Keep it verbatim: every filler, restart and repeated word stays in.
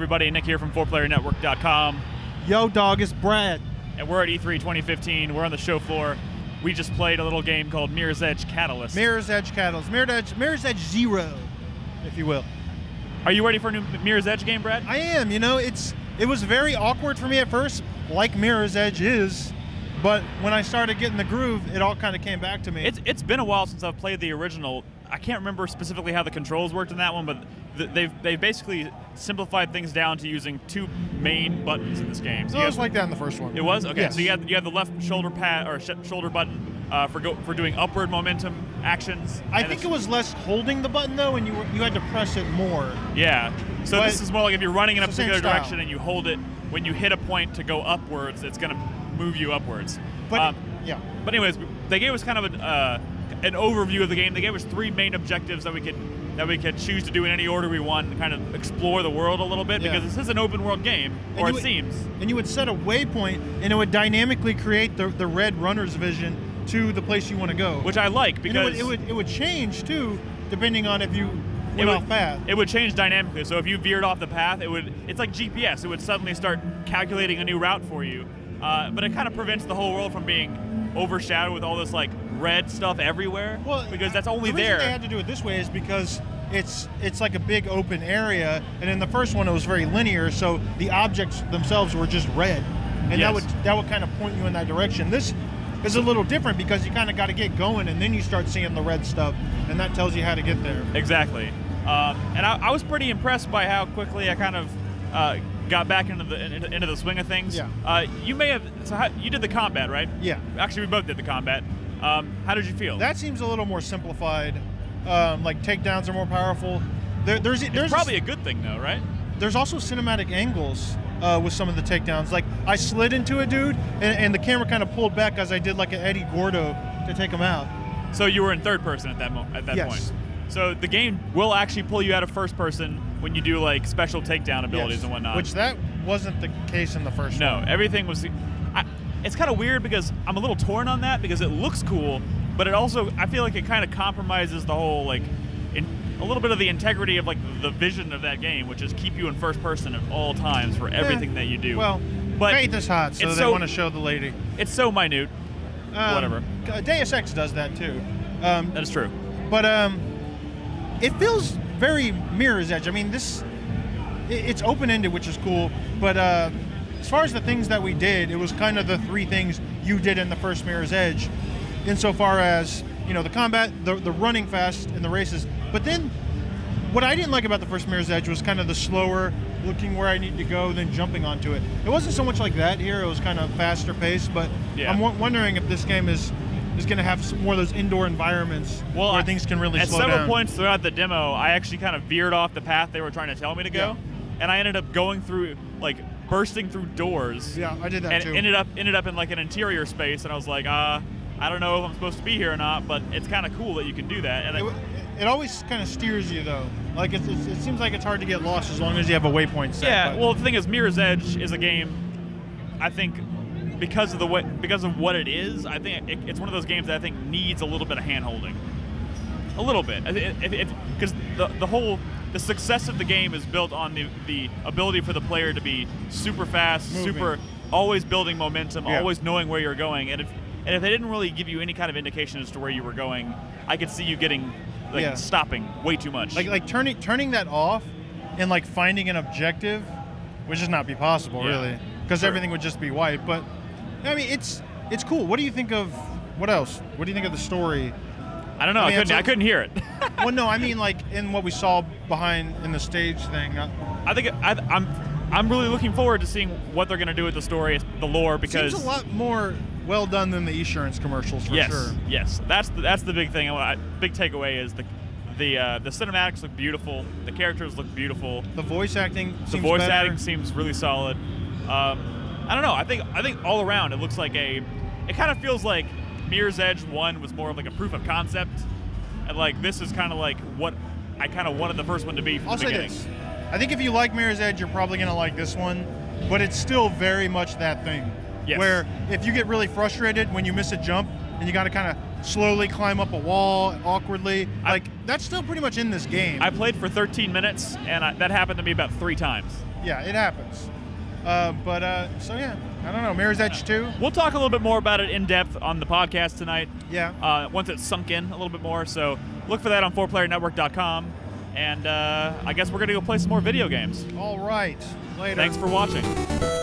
everybody. Nick here from four player network dot com. Yo, dog, it's Brad. And we're at E three twenty fifteen. We're on the show floor. We just played a little game called Mirror's Edge Catalyst. Mirror's Edge Catalyst. Mirror's Edge, Mirror's Edge Zero, if you will. Are you ready for a new Mirror's Edge game, Brad? I am. You know, it's it was very awkward for me at first, like Mirror's Edge is. But when I started getting the groove, it all kind of came back to me. It's, it's been a while since I've played the original. I can't remember specifically how the controls worked in that one, but th they've, they've basically simplified things down to using two main buttons in this game. So it was like that in the first one. It was? Okay, yes. So you had, you had the left shoulder pad or sh shoulder button uh, for go for doing upward momentum actions. I think it was less holding the button, though, and you, were, you had to press it more. Yeah, so but this is more like if you're running in a particular direction and you hold it, when you hit a point to go upwards, it's going to move you upwards. But um, yeah. But anyways, they gave us kind of an, uh, an overview of the game. They gave us three main objectives that we could that we could choose to do in any order we want and kind of explore the world a little bit, yeah. Because this is an open world game, or it would, seems. And you would set a waypoint, and it would dynamically create the, the red runner's vision to the place you want to go. Which I like, because it would, it would it would change too, depending on if you went would, off path. It would change dynamically. So if you veered off the path, it would it's like G P S. It would suddenly start calculating a new route for you. Uh, but it kind of prevents the whole world from being overshadowed with all this like red stuff everywhere. Well, because that's only there. The reason there. they had to do it this way is because it's it's like a big open area, and in the first one it was very linear, so the objects themselves were just red, and yes. that would that would kind of point you in that direction. This is a little different because you kind of got to get going, and then you start seeing the red stuff, and that tells you how to get there. Exactly. Um, and I, I was pretty impressed by how quickly I kind of. Uh, got back into the into, into the swing of things. Yeah. Uh, you may have, so how, you did the combat, right? Yeah. Actually, we both did the combat. Um, how did you feel? That seems a little more simplified. Um, like takedowns are more powerful. There, there's there's it's probably a, a good thing though, right? There's also cinematic angles uh, with some of the takedowns. Like I slid into a dude, and, and the camera kind of pulled back as I did like an Eddie Gordo to take him out. So you were in third person at that mo at that yes. point. So the game will actually pull you out of first person when you do like special takedown abilities yes, and whatnot. Which that wasn't the case in the first no, one. No, everything was, I, it's kind of weird because I'm a little torn on that because it looks cool, but it also, I feel like it kind of compromises the whole like, in, a little bit of the integrity of like the vision of that game, which is keep you in first person at all times for everything yeah, that you do. Well, but Faith is hot, so they so, want to show the lady. It's so minute, um, whatever. Deus Ex does that too. Um, that is true. But, um, it feels very Mirror's Edge. I mean, this, it's open-ended, which is cool, but uh, as far as the things that we did, it was kind of the three things you did in the first Mirror's Edge, insofar as, you know, the combat, the, the running fast, and the races. But then, what I didn't like about the first Mirror's Edge was kind of the slower, looking where I need to go, then jumping onto it. It wasn't so much like that here, it was kind of faster paced, but yeah. I'm w wondering if this game is is going to have some more of those indoor environments well, where things can really slow down. At several points throughout the demo, I actually kind of veered off the path they were trying to tell me to go, yeah. and I ended up going through, like, bursting through doors. Yeah, I did that and too. And ended up, ended up in, like, an interior space, and I was like, uh, I don't know if I'm supposed to be here or not, but it's kind of cool that you can do that. And it, I, it always kind of steers you, though. Like, it's, it's, it seems like it's hard to get lost as long as you have a waypoint set. Yeah, but. Well, the thing is, Mirror's Edge is a game, I think, because of the way, because of what it is, I think it, it's one of those games that I think needs a little bit of hand-holding. A little bit. Because the, the whole, the success of the game is built on the, the ability for the player to be super fast, moving. super, always building momentum, yeah. always knowing where you're going. And if, and if they didn't really give you any kind of indication as to where you were going, I could see you getting, like, yeah. stopping way too much. Like, like turning, turning that off and, like, finding an objective would just not be possible, yeah. really. Because sure. everything would just be white, but... I mean, it's it's cool. What do you think of what else? What do you think of the story? I don't know. I, mean, I couldn't. Like, I couldn't hear it. Well, no, I mean like in what we saw behind in the stage thing. I think I, I'm I'm really looking forward to seeing what they're going to do with the story, the lore, because seems a lot more well done than the insurance commercials for yes, sure. Yes, that's the, that's the big thing. I, big takeaway is the the uh, the cinematics look beautiful. The characters look beautiful. The voice acting. The seems voice better. acting seems really solid. Um, I don't know. I think I think all around it looks like a. It kind of feels like Mirror's Edge one was more of like a proof of concept, and like this is kind of like what I kind of wanted the first one to be. From I'll the say beginning. this: I think if you like Mirror's Edge, you're probably gonna like this one, but it's still very much that thing. Yes. Where if you get really frustrated when you miss a jump and you got to kind of slowly climb up a wall awkwardly, I, like that's still pretty much in this game. I played for thirteen minutes, and I, that happened to me about three times. yeah, it happens. Uh, but, uh, so yeah, I don't know, Mirror's Edge two. We'll talk a little bit more about it in depth on the podcast tonight. Yeah. Uh, once it's sunk in a little bit more, so look for that on four player network dot com, and uh, I guess we're going to go play some more video games. All right, later. Thanks for watching.